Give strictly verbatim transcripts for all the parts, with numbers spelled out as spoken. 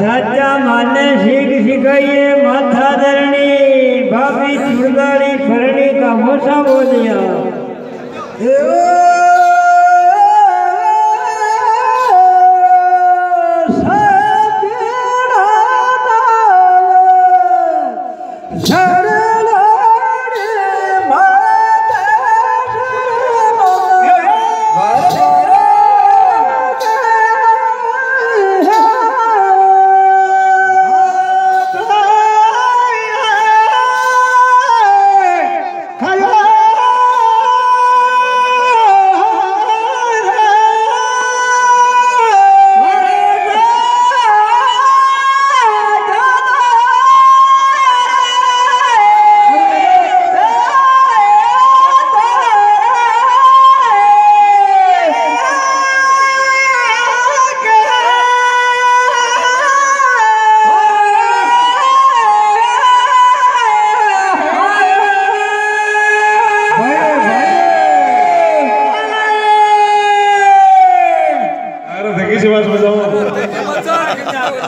सच्चा माने सीख सिखाइए माथा धरनी भाभी छुड़गाड़ी फरनी का मोसा बोलिया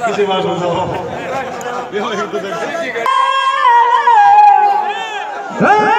किसी बात में जाओ।